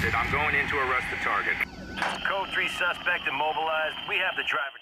intercepted. I'm going in to arrest the target. Code 3 suspect immobilized. We have the driver.